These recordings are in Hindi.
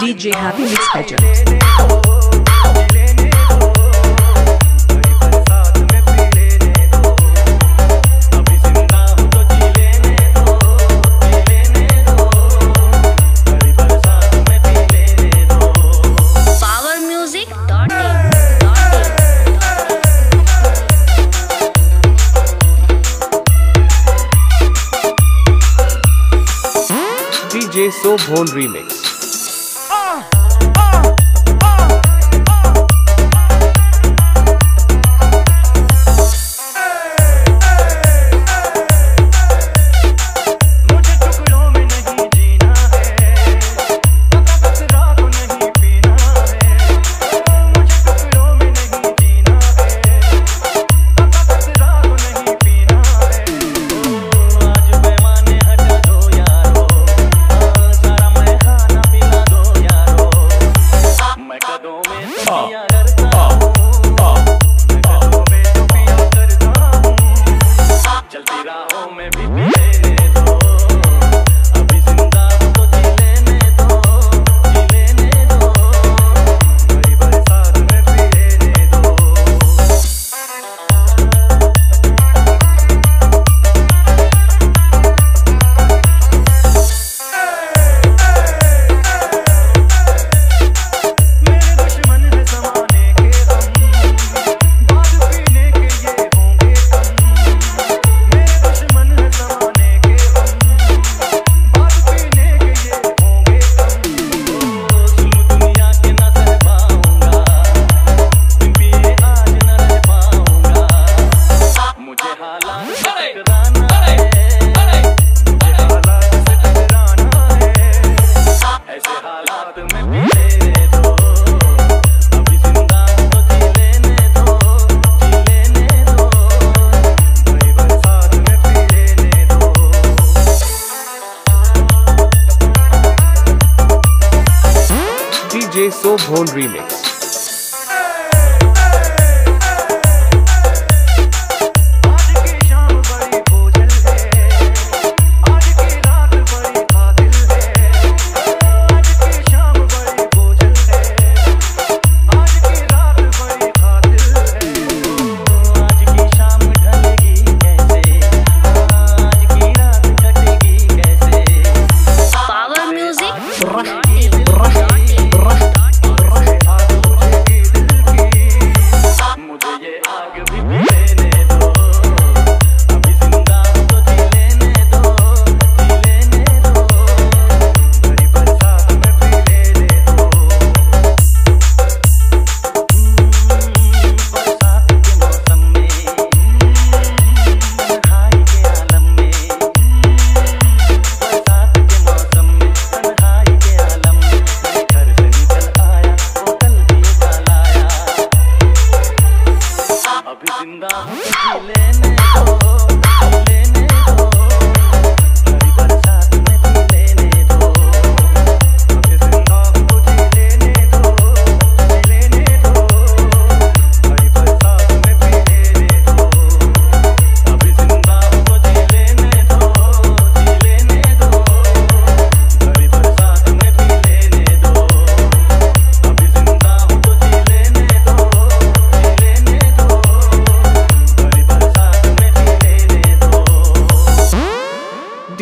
DJ Happy Mix Pageant. DJ Soven Remix. DJ Soven Remix.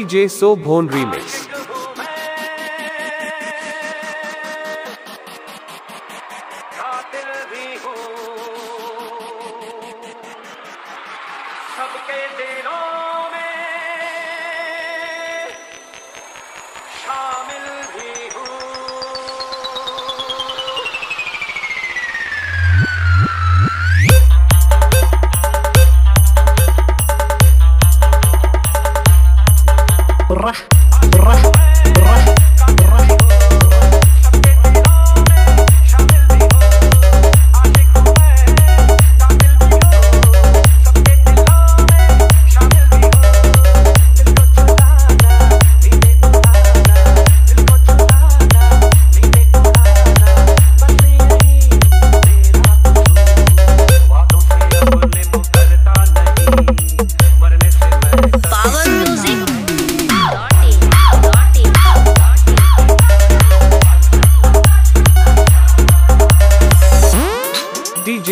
DJ Soven Remix. Soven Remix. DJ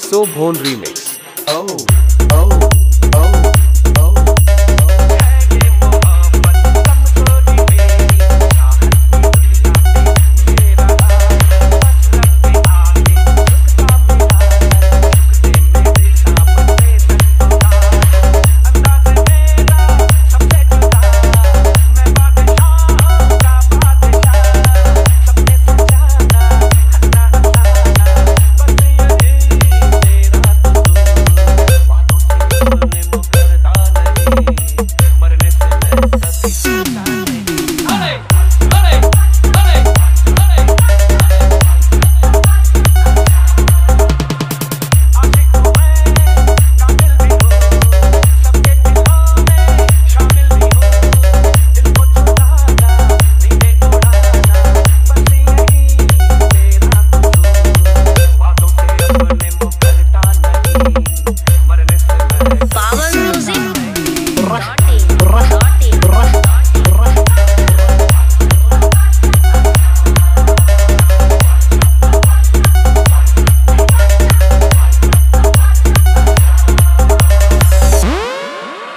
Soven Remix.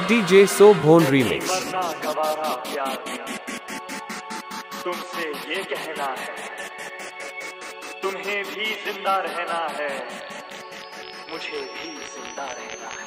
DJ Soven Remix. तुमसे ये कहना है, तुम्हें भी जिंदा रहना है, मुझे भी जिंदा रहना है.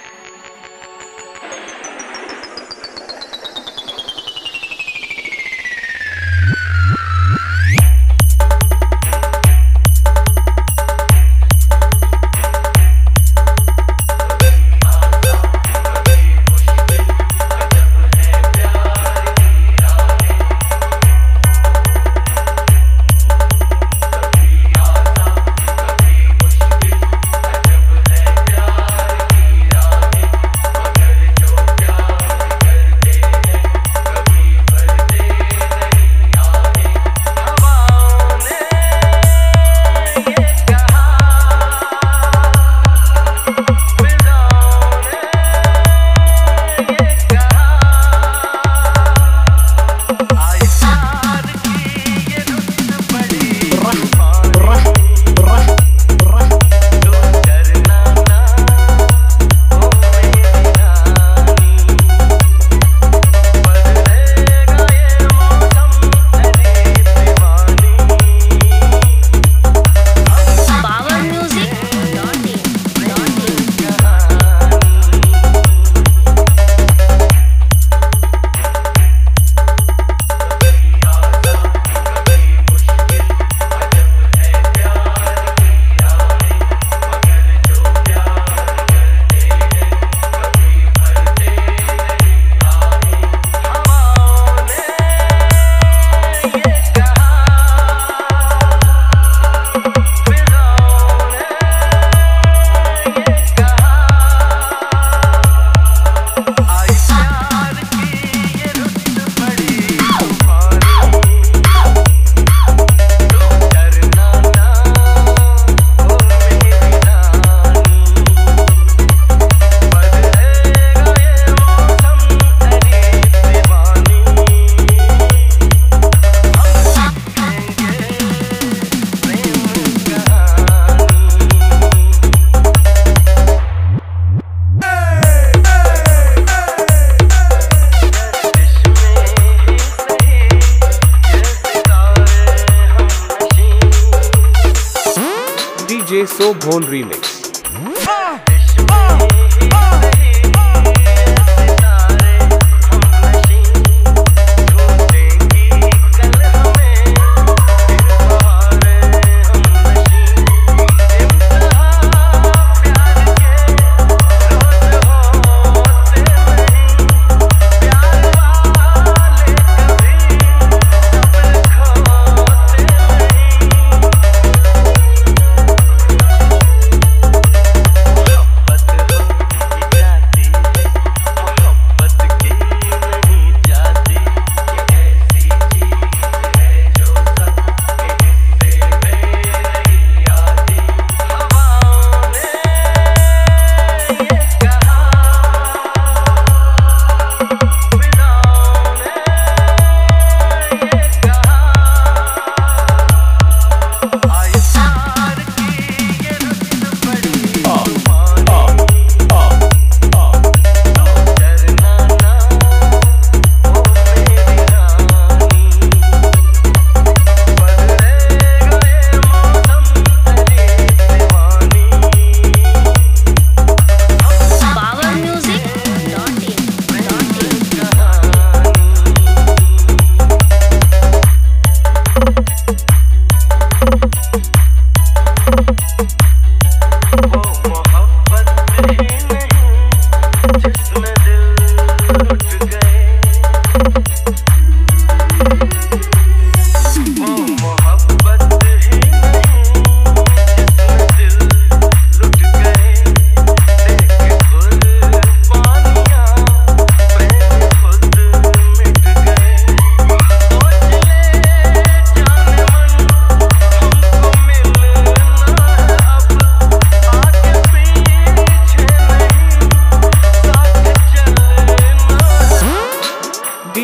Soven Remix.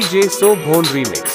DJ Soven Remix.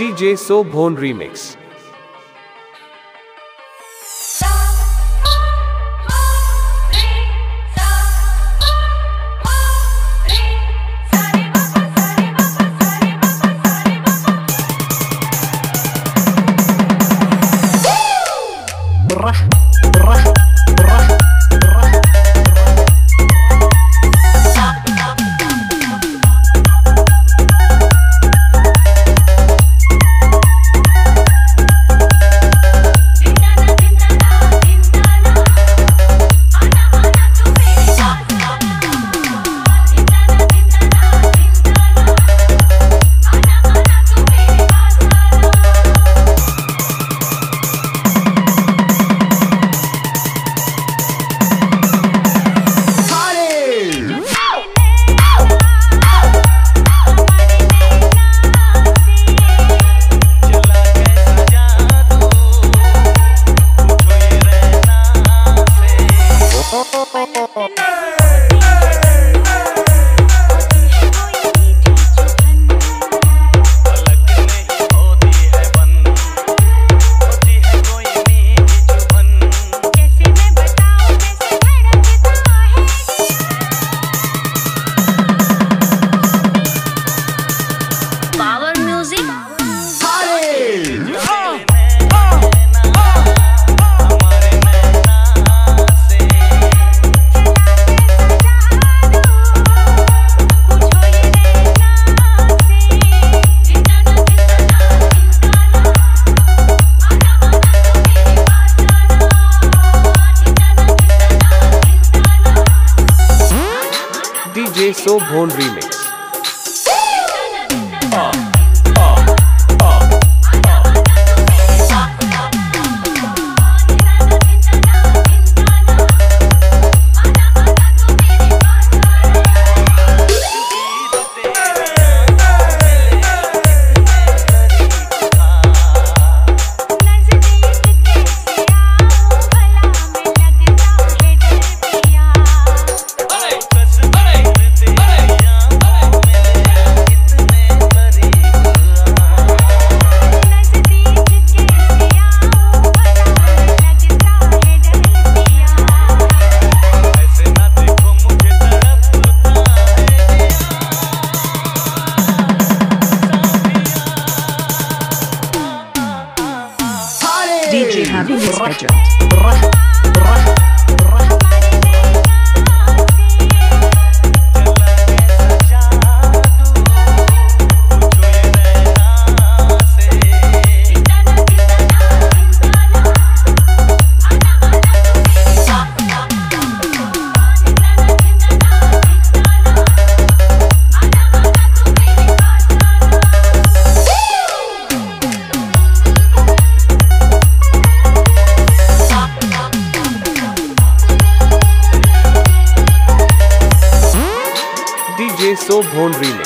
DJ Soven Remix. Soven Remix. DJ having his budget. DJ Soven Remix.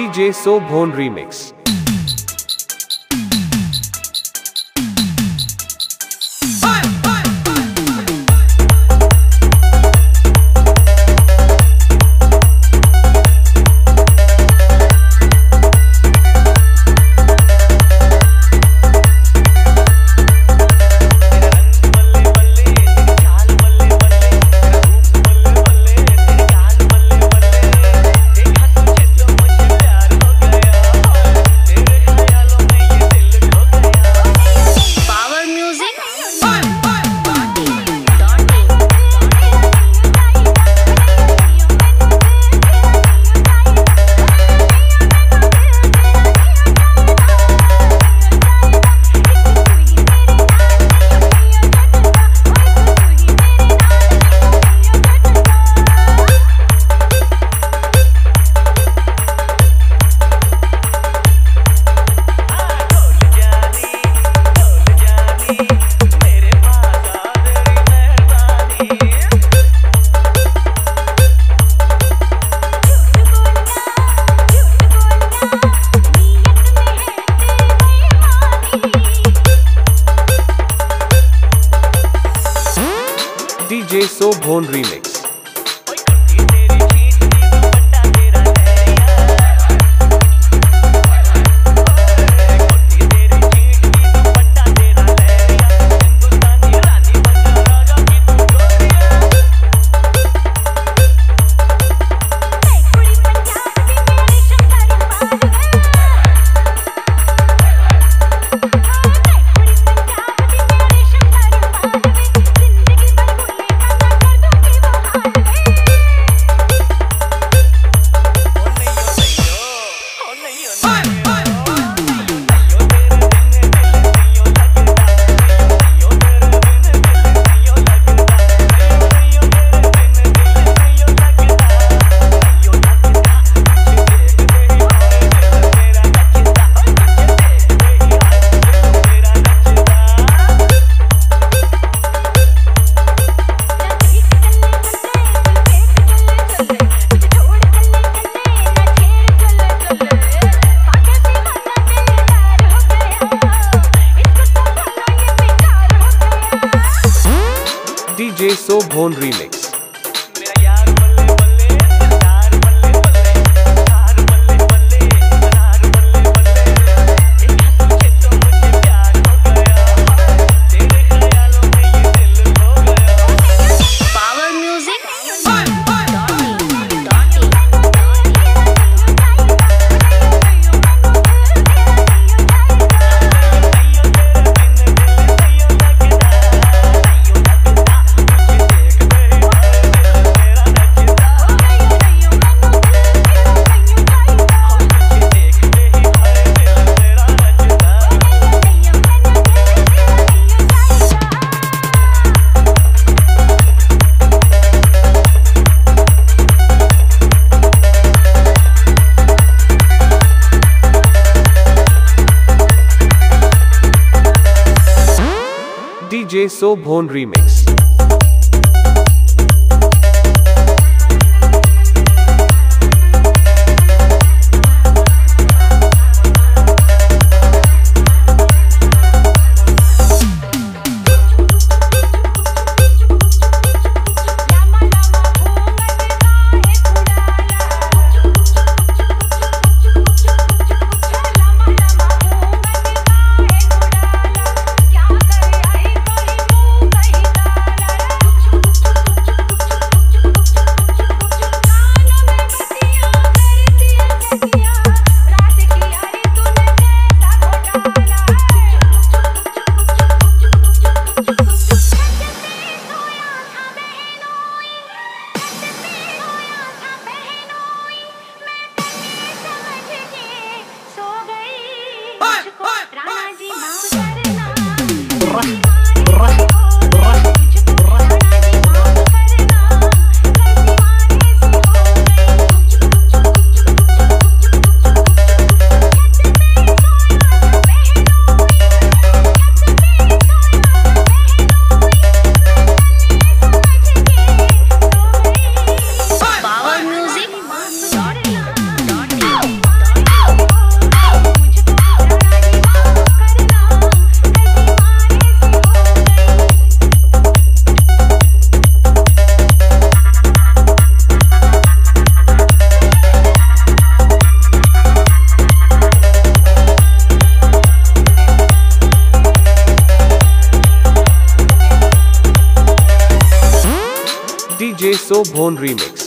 DJ Soven Remix. Soven Remix. DJ Soven Remix. DJ Soven Remix.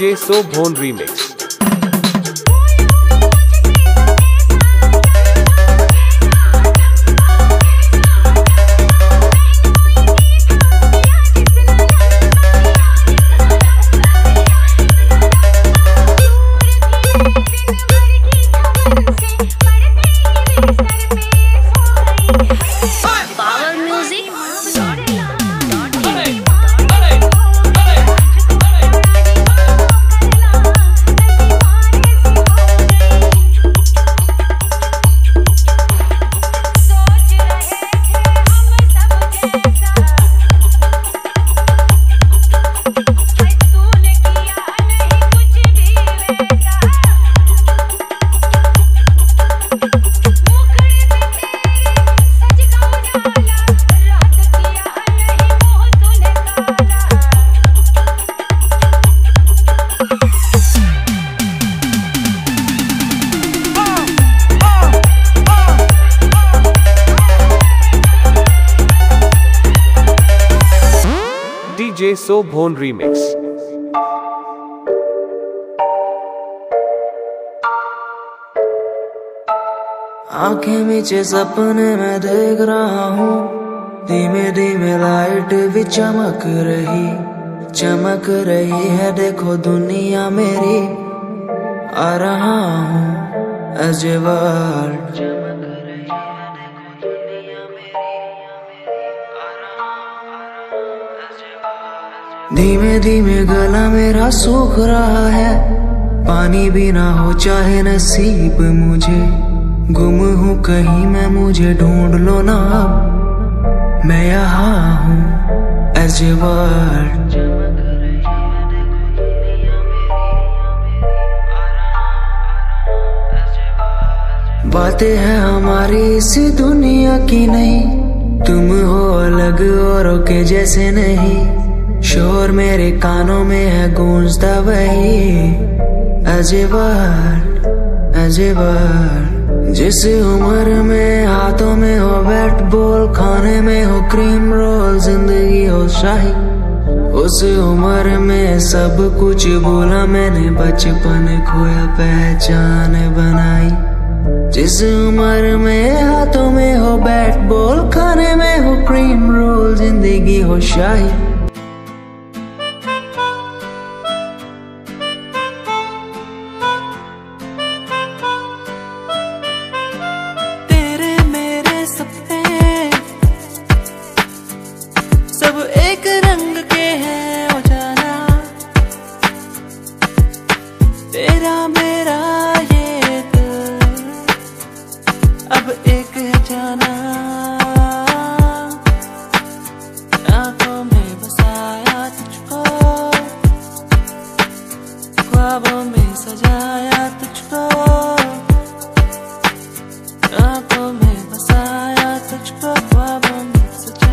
DJ Soven Remix. DJ Soven Remix. आंखें मीचे सपने में देख रहा हूँ, धीमे धीमे लाइट भी चमक रही है। देखो दुनिया मेरी, आ रहा हूँ अजवार। धीमे धीमे गला मेरा सूख रहा है, पानी भी ना हो चाहे नसीब मुझे। गुम हूँ कहीं मैं, मुझे ढूंढ लो ना अब, मैं यहाँ हूँ अजवार। बातें हैं हमारी इस दुनिया की नहीं, तुम हो अलग औरों के जैसे नहीं। शोर मेरे कानों में है गूंजता वही अजवार अजवार। जिस उम्र में हाथों में हो बैट बॉल, खाने में हो क्रीम रोल, जिंदगी हो शाही, उस उम्र में सब कुछ बोला मैंने। बचपन खोया पहचान बनाई। जिस उम्र में हाथों में हो बैट बॉल, खाने में हो क्रीम रोल, जिंदगी हो शाही। सब एक रंग के हैं ओ जाना, तेरा मेरा ये दिल अब एक है जाना। आंखों में बसाया तुझको, ख्वाबों में सजाया तुझको, आंखों में बसाया तुझको, ख्वाबों में सजाया।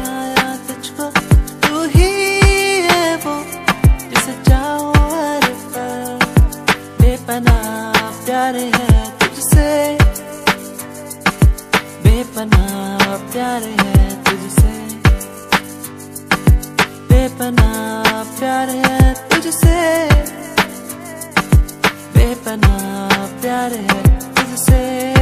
बेपनाह प्यार है तुझसे, बेपनाह प्यार है तुझसे, बेपनाह प्यार है तुझसे।